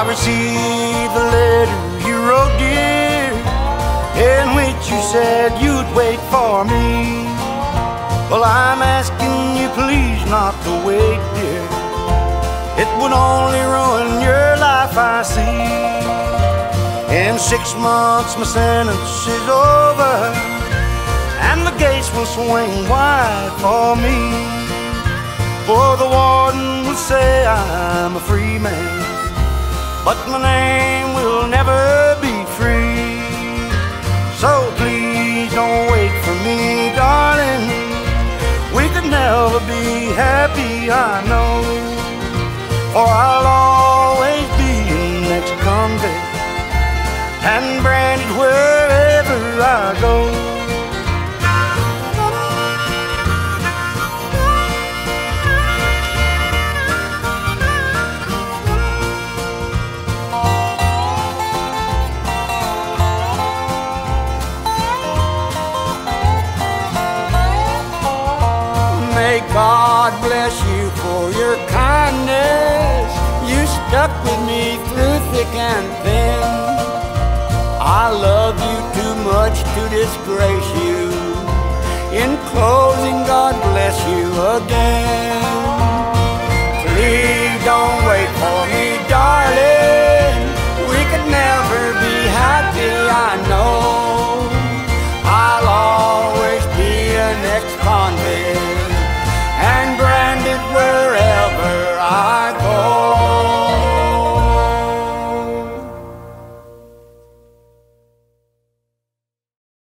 I received the letter you wrote, dear, in which you said you'd wait for me. Well, I'm asking you please not to wait, dear. It would only ruin your life, I see. In 6 months my sentence is over, and the gates will swing wide for me. For the warden will say I'm a free man, but my name will never be free. So please don't wait for me, darling. We could never be happy, I know, for I'll always be in next convict and branded wherever I go. May God bless you for your kindness. You stuck with me through thick and thin. I love you too much to disgrace you. In closing, God bless you again. Please don't wait for me,